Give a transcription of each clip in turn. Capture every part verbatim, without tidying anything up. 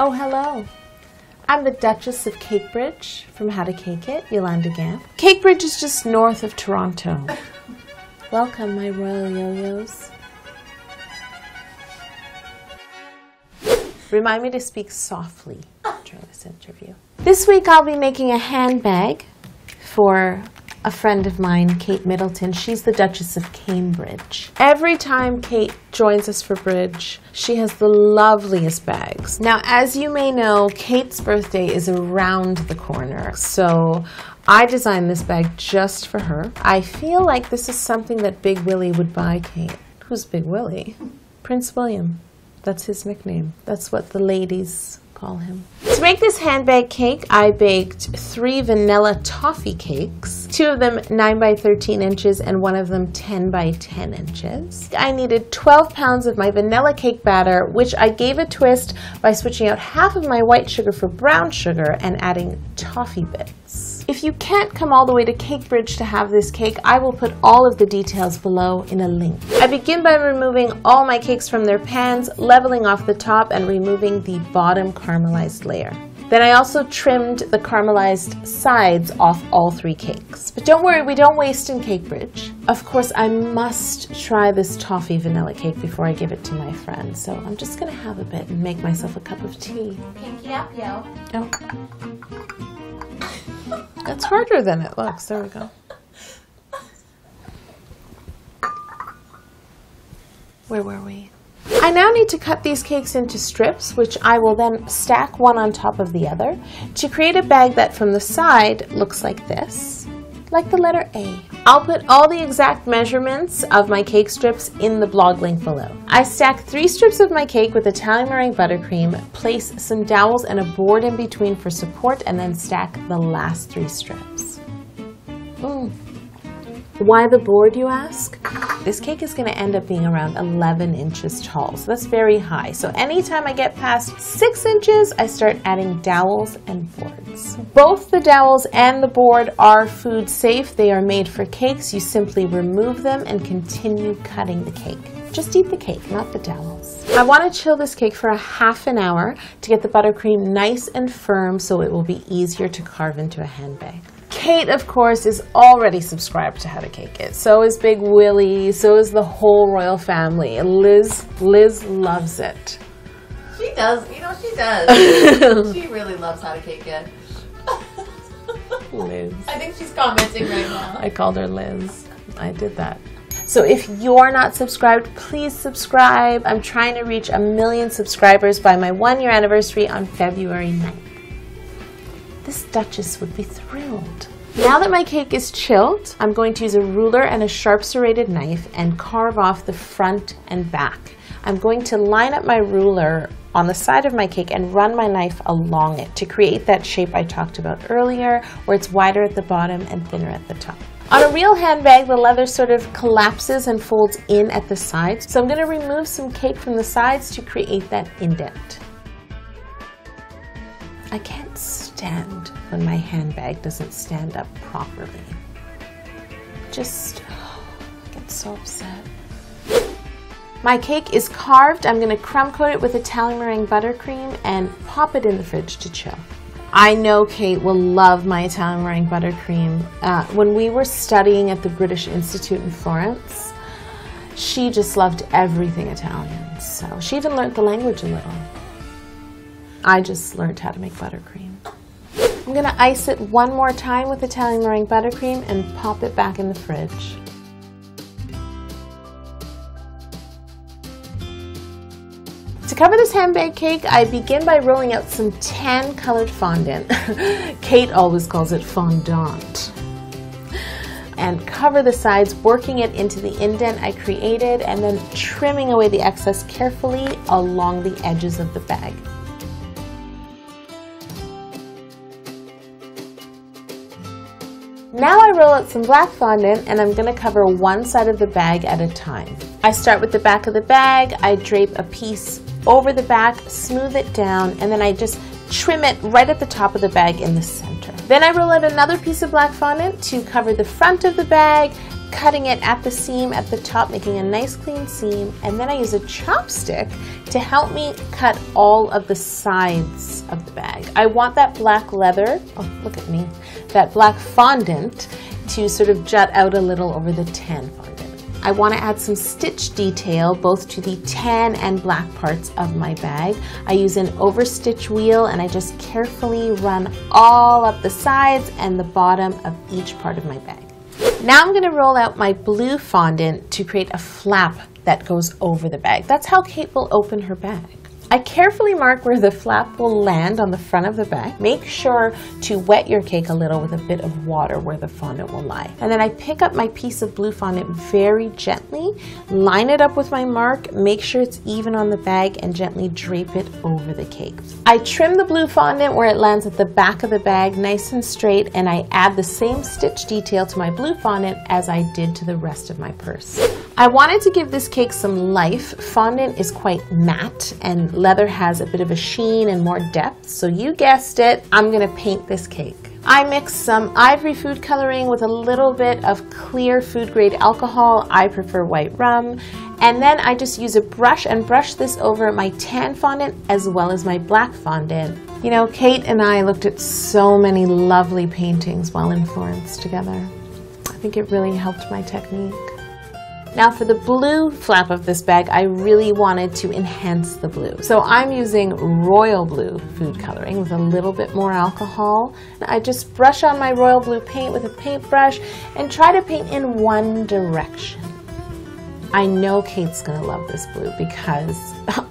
Oh, hello. I'm the Duchess of Cakebridge from How to Cake It, Yolanda Gampp. Cakebridge is just north of Toronto. Welcome, my royal yo-yos. Remind me to speak softly during this interview. This week I'll be making a handbag for a friend of mine, Kate Middleton. She's the Duchess of Cambridge. Every time Kate joins us for bridge, she has the loveliest bags. Now, as you may know, Kate's birthday is around the corner, so I designed this bag just for her. I feel like this is something that Big Willie would buy Kate. Who's Big Willie? Prince William. That's his nickname. That's what the ladies call him. To make this handbag cake, I baked three vanilla toffee cakes, two of them nine by thirteen inches and one of them ten by ten inches. I needed twelve pounds of my vanilla cake batter, which I gave a twist by switching out half of my white sugar for brown sugar and adding toffee bits. If you can't come all the way to Cakebridge to have this cake, I will put all of the details below in a link. I begin by removing all my cakes from their pans, leveling off the top and removing the bottom caramelized layer. Then I also trimmed the caramelized sides off all three cakes. But don't worry, we don't waste in Cakebridge. Of course, I must try this toffee vanilla cake before I give it to my friend. So I'm just gonna have a bit and make myself a cup of tea. Pinky up, yo. Oh. That's harder than it looks. There we go. Where were we? I now need to cut these cakes into strips, which I will then stack one on top of the other to create a bag that from the side looks like this, like the letter A. I'll put all the exact measurements of my cake strips in the blog link below. I stack three strips of my cake with Italian meringue buttercream, place some dowels and a board in between for support, and then stack the last three strips. Mm. Why the board, you ask? This cake is going to end up being around eleven inches tall, so that's very high. So anytime I get past six inches, I start adding dowels and boards. Both the dowels and the board are food safe. They are made for cakes. You simply remove them and continue cutting the cake. Just eat the cake, not the dowels. I want to chill this cake for a half an hour to get the buttercream nice and firm so it will be easier to carve into a handbag. Kate, of course, is already subscribed to How to Cake It. So is Big Willie, so is the whole royal family. Liz, Liz loves it. She does, you know, she does. She really loves How to Cake It. Liz. I think she's commenting right now. I called her Liz. I did that. So if you're not subscribed, please subscribe. I'm trying to reach a million subscribers by my one-year anniversary on February ninth. This Duchess would be thrilled. Now that my cake is chilled, I'm going to use a ruler and a sharp serrated knife and carve off the front and back. I'm going to line up my ruler on the side of my cake and run my knife along it to create that shape I talked about earlier, where it's wider at the bottom and thinner at the top. On a real handbag, the leather sort of collapses and folds in at the sides, so I'm going to remove some cake from the sides to create that indent. I can't stand when my handbag doesn't stand up properly. Just oh, I get so upset. My cake is carved. I'm going to crumb coat it with Italian meringue buttercream and pop it in the fridge to chill. I know Kate will love my Italian meringue buttercream. Uh, when we were studying at the British Institute in Florence, she just loved everything Italian. So she even learned the language a little. I just learned how to make buttercream. I'm gonna ice it one more time with Italian meringue buttercream and pop it back in the fridge. To cover this handbag cake, I begin by rolling out some tan colored fondant. Kate always calls it fondant. And cover the sides, working it into the indent I created and then trimming away the excess carefully along the edges of the bag. Now I roll out some black fondant and I'm going to cover one side of the bag at a time. I start with the back of the bag, I drape a piece over the back, smooth it down, and then I just trim it right at the top of the bag in the center. Then I roll out another piece of black fondant to cover the front of the bag cutting it at the seam at the top, making a nice clean seam, and then I use a chopstick to help me cut all of the sides of the bag. I want that black leather, oh look at me, that black fondant to sort of jut out a little over the tan fondant. I want to add some stitch detail both to the tan and black parts of my bag. I use an overstitch wheel and I just carefully run all up the sides and the bottom of each part of my bag. Now I'm going to roll out my blue fondant to create a flap that goes over the bag. That's how Kate will open her bag. I carefully mark where the flap will land on the front of the bag. Make sure to wet your cake a little with a bit of water where the fondant will lie. And then I pick up my piece of blue fondant very gently, line it up with my mark, make sure it's even on the bag, and gently drape it over the cake. I trim the blue fondant where it lands at the back of the bag, nice and straight, and I add the same stitch detail to my blue fondant as I did to the rest of my purse. I wanted to give this cake some life. Fondant is quite matte and leather has a bit of a sheen and more depth, so you guessed it, I'm gonna paint this cake. I mix some ivory food coloring with a little bit of clear food grade alcohol. I prefer white rum. And then I just use a brush and brush this over my tan fondant as well as my black fondant. You know, Kate and I looked at so many lovely paintings while in Florence together. I think it really helped my technique. Now for the blue flap of this bag, I really wanted to enhance the blue. So I'm using royal blue food coloring with a little bit more alcohol. I just brush on my royal blue paint with a paintbrush and try to paint in one direction. I know Kate's gonna love this blue because,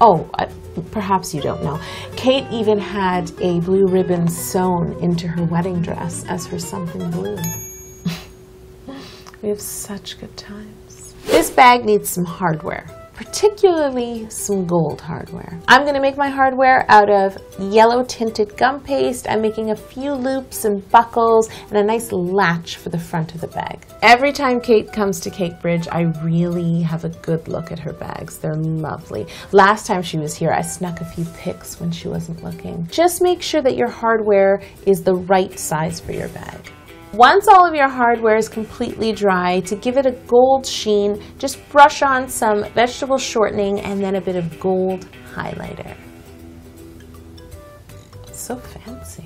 oh, I, perhaps you don't know, Kate even had a blue ribbon sewn into her wedding dress as her something blue. We have such good times. This bag needs some hardware, particularly some gold hardware. I'm going to make my hardware out of yellow tinted gum paste. I'm making a few loops and buckles and a nice latch for the front of the bag. Every time Kate comes to Cakebridge, I really have a good look at her bags. They're lovely. Last time she was here, I snuck a few picks when she wasn't looking. Just make sure that your hardware is the right size for your bag. Once all of your hardware is completely dry, to give it a gold sheen, just brush on some vegetable shortening and then a bit of gold highlighter. So fancy.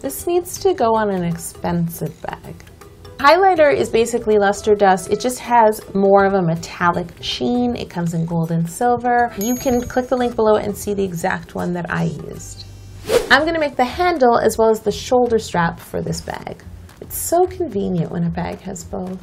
This needs to go on an expensive bag. Highlighter is basically luster dust. It just has more of a metallic sheen. It comes in gold and silver. You can click the link below and see the exact one that I used. I'm going to make the handle as well as the shoulder strap for this bag. It's so convenient when a bag has both.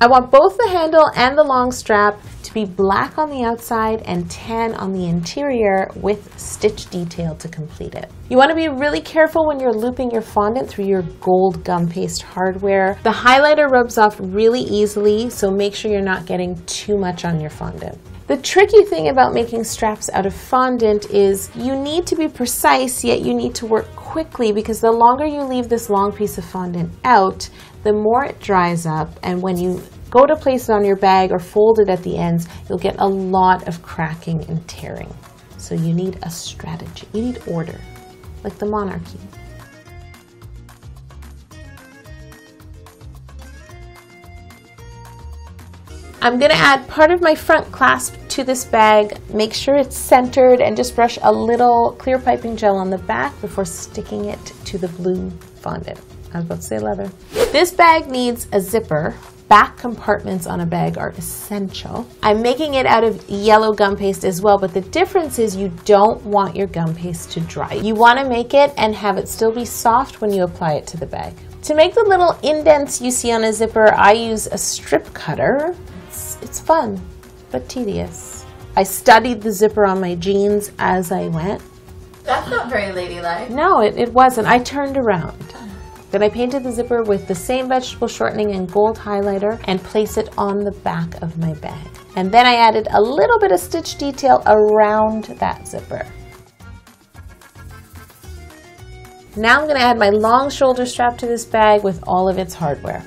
I want both the handle and the long strap to be black on the outside and tan on the interior with stitch detail to complete it. You want to be really careful when you're looping your fondant through your gold gum paste hardware. The highlighter rubs off really easily, so make sure you're not getting too much on your fondant. The tricky thing about making straps out of fondant is you need to be precise, yet you need to work quickly, because the longer you leave this long piece of fondant out, the more it dries up, and when you go to place it on your bag or fold it at the ends, you'll get a lot of cracking and tearing. So you need a strategy. You need order, like the monarchy. I'm going to add part of my front clasp to this bag, make sure it's centered, and just brush a little clear piping gel on the back before sticking it to the blue fondant. I was about to say leather. This bag needs a zipper. Back compartments on a bag are essential. I'm making it out of yellow gum paste as well, but the difference is you don't want your gum paste to dry. You want to make it and have it still be soft when you apply it to the bag. To make the little indents you see on a zipper, I use a strip cutter. It's, it's fun, but tedious. I studied the zipper on my jeans as I went. That's not very ladylike. No, it, it wasn't. I turned around. Then I painted the zipper with the same vegetable shortening and gold highlighter and placed it on the back of my bag. And then I added a little bit of stitch detail around that zipper. Now I'm going to add my long shoulder strap to this bag with all of its hardware.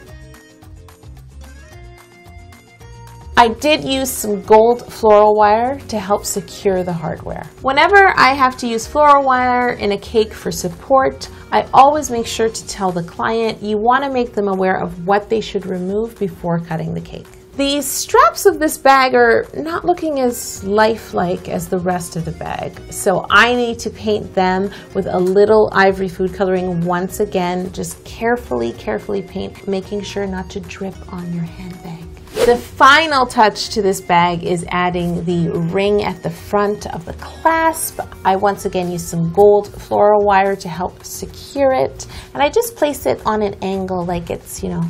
I did use some gold floral wire to help secure the hardware. Whenever I have to use floral wire in a cake for support, I always make sure to tell the client you want to make them aware of what they should remove before cutting the cake. The straps of this bag are not looking as lifelike as the rest of the bag, so I need to paint them with a little ivory food coloring once again. Just carefully, carefully paint, making sure not to drip on your handbag. The final touch to this bag is adding the ring at the front of the clasp. I once again used some gold floral wire to help secure it, and I just place it on an angle like it's, you know,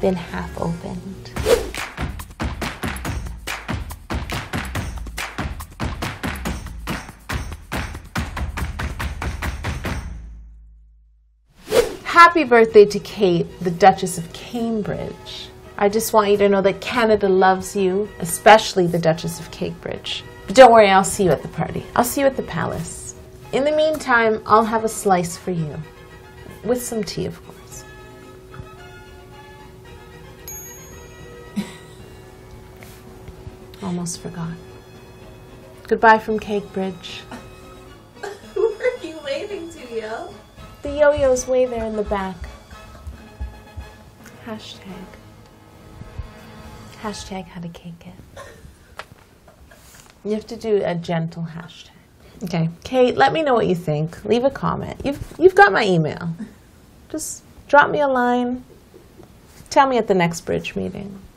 been half opened. Happy birthday to Kate, the Duchess of Cambridge. I just want you to know that Canada loves you, especially the Duchess of Cakebridge. But don't worry, I'll see you at the party. I'll see you at the palace. In the meantime, I'll have a slice for you. With some tea, of course. Almost forgot. Goodbye from Cakebridge. Who are you waving to, Yo? The yo-yo's way there in the back. Hashtag. Hashtag how to cake it. You have to do a gentle hashtag. Okay, Kate, let me know what you think. Leave a comment. You've, you've got my email. Just drop me a line. Tell me at the next bridge meeting.